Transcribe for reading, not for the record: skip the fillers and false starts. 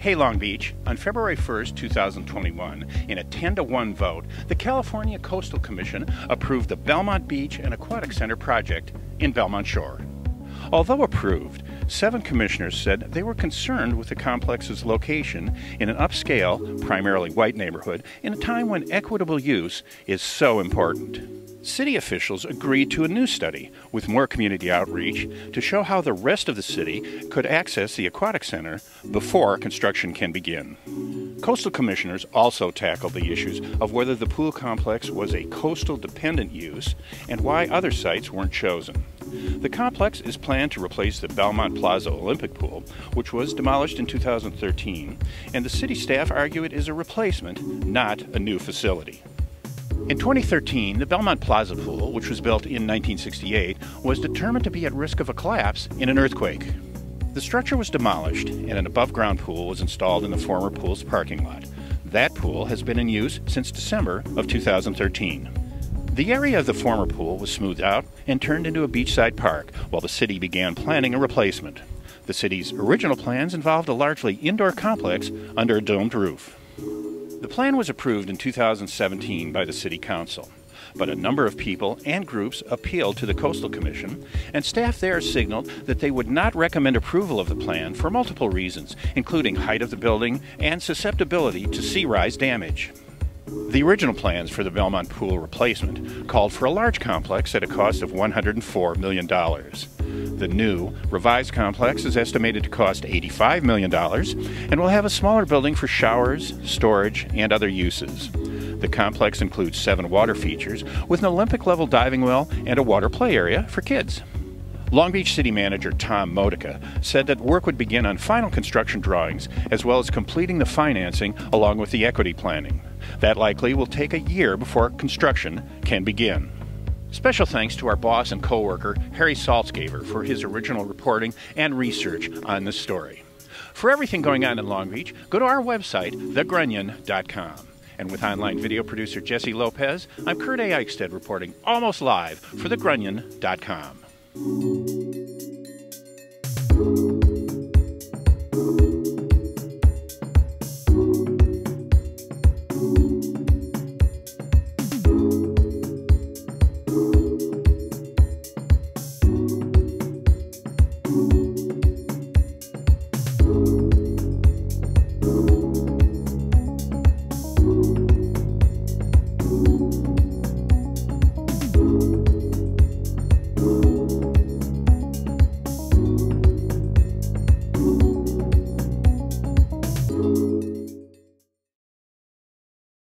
Hey Long Beach, on February 1st, 2021, in a 10-to-1 vote, the California Coastal Commission approved the Belmont Beach and Aquatic Center project in Belmont Shore. Although approved, 7 commissioners said they were concerned with the complex's location in an upscale, primarily white neighborhood in a time when equitable use is so important. City officials agreed to a new study with more community outreach to show how the rest of the city could access the aquatic center before construction can begin. Coastal commissioners also tackled the issues of whether the pool complex was a coastal dependent use and why other sites weren't chosen. The complex is planned to replace the Belmont Plaza Olympic Pool, which was demolished in 2013, and the city staff argue it is a replacement, not a new facility. In 2013, the Belmont Plaza Pool, which was built in 1968, was determined to be at risk of a collapse in an earthquake. The structure was demolished and an above-ground pool was installed in the former pool's parking lot. That pool has been in use since December of 2013. The area of the former pool was smoothed out and turned into a beachside park, while the city began planning a replacement. The city's original plans involved a largely indoor complex under a domed roof. The plan was approved in 2017 by the City Council, but a number of people and groups appealed to the Coastal Commission, and staff there signaled that they would not recommend approval of the plan for multiple reasons, including height of the building and susceptibility to sea rise damage. The original plans for the Belmont Pool replacement called for a large complex at a cost of $104 million. The new, revised complex is estimated to cost $85 million and will have a smaller building for showers, storage, and other uses. The complex includes 7 water features with an Olympic-level diving well and a water play area for kids. Long Beach City Manager Tom Modica said that work would begin on final construction drawings as well as completing the financing along with the equity planning. That likely will take a year before construction can begin. Special thanks to our boss and co-worker Harry Saltzgaver for his original reporting and research on this story. For everything going on in Long Beach, go to our website, thegrunion.com. And with online video producer Jesse Lopez, I'm Kurt A. Eichstead reporting almost live for thegrunion.com.